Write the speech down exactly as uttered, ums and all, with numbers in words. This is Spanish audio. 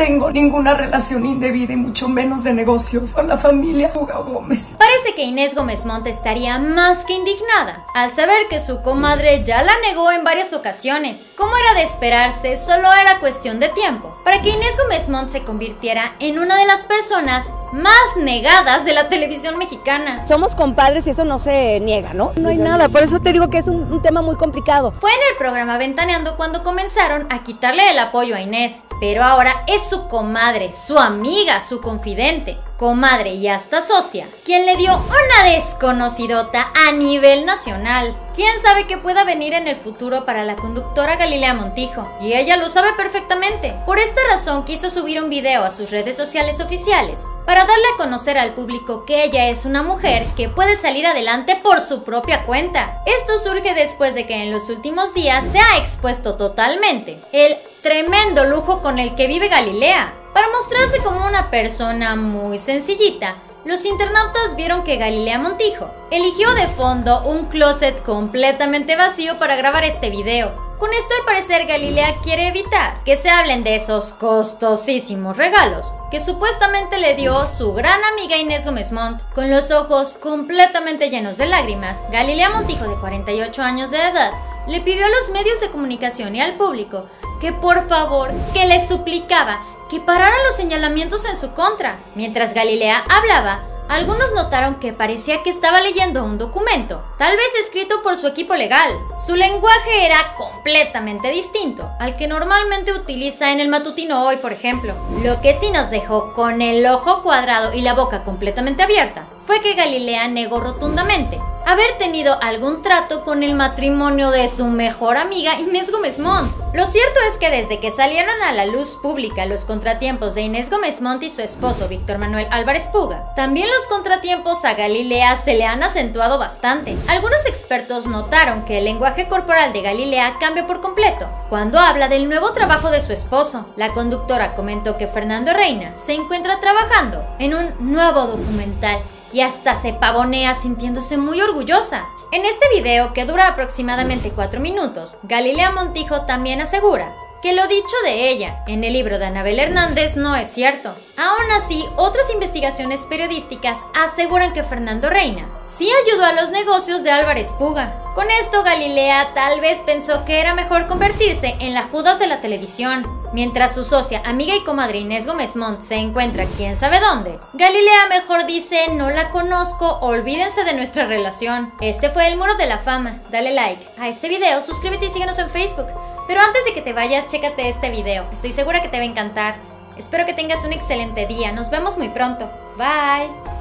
tengo ninguna relación indebida y mucho menos de negocios con la familia Juga Gómez. Parece que Inés Gómez Mont estaría más que indignada al saber que su comadre ya la negó en varias ocasiones. Como era de esperarse, solo era cuestión de tiempo para que Inés Gómez Mont se convirtiera en una de las personas más negadas de la televisión mexicana. Somos compadres y eso no se niega, ¿no? No hay nada, por eso te digo que es un, un tema muy complicado. Fue en el programa Ventaneando cuando comenzaron a quitarle el apoyo a Inés, pero ahora es su comadre, su amiga, su confidente, comadre y hasta socia, quien le dio una desconocidota a nivel nacional. ¿Quién sabe qué pueda venir en el futuro para la conductora Galilea Montijo? Y ella lo sabe perfectamente. Por esta razón quiso subir un video a sus redes sociales oficiales para darle a conocer al público que ella es una mujer que puede salir adelante por su propia cuenta. Esto surge después de que en los últimos días se ha expuesto totalmente el tremendo lujo con el que vive Galilea. Para mostrarse como una persona muy sencillita, los internautas vieron que Galilea Montijo eligió de fondo un closet completamente vacío para grabar este video. Con esto, al parecer, Galilea quiere evitar que se hablen de esos costosísimos regalos que supuestamente le dio su gran amiga Inés Gómez Mont. Con los ojos completamente llenos de lágrimas, Galilea Montijo, de cuarenta y ocho años de edad, le pidió a los medios de comunicación y al público que por favor, que le suplicaba que pararan los señalamientos en su contra. Mientras Galilea hablaba, algunos notaron que parecía que estaba leyendo un documento, tal vez escrito por su equipo legal. Su lenguaje era completamente distinto al que normalmente utiliza en el matutino hoy, por ejemplo. Lo que sí nos dejó con el ojo cuadrado y la boca completamente abierta fue que Galilea negó rotundamente haber tenido algún trato con el matrimonio de su mejor amiga Inés Gómez Mont. Lo cierto es que desde que salieron a la luz pública los contratiempos de Inés Gómez Mont y su esposo Víctor Manuel Álvarez Puga, también los contratiempos a Galilea se le han acentuado bastante. Algunos expertos notaron que el lenguaje corporal de Galilea cambia por completo cuando habla del nuevo trabajo de su esposo. La conductora comentó que Fernando Reina se encuentra trabajando en un nuevo documental y hasta se pavonea sintiéndose muy orgullosa. En este video, que dura aproximadamente cuatro minutos, Galilea Montijo también asegura que lo dicho de ella en el libro de Anabel Hernández no es cierto. Aún así, otras investigaciones periodísticas aseguran que Fernando Reina sí ayudó a los negocios de Álvarez Puga. Con esto, Galilea tal vez pensó que era mejor convertirse en la Judas de la televisión. Mientras su socia, amiga y comadre Inés Gómez Mont se encuentra quién sabe dónde, Galilea mejor dice: no la conozco, olvídense de nuestra relación. Este fue El Muro de la Fama. Dale like a este video, suscríbete y síguenos en Facebook. Pero antes de que te vayas, chécate este video, estoy segura que te va a encantar. Espero que tengas un excelente día, nos vemos muy pronto. Bye.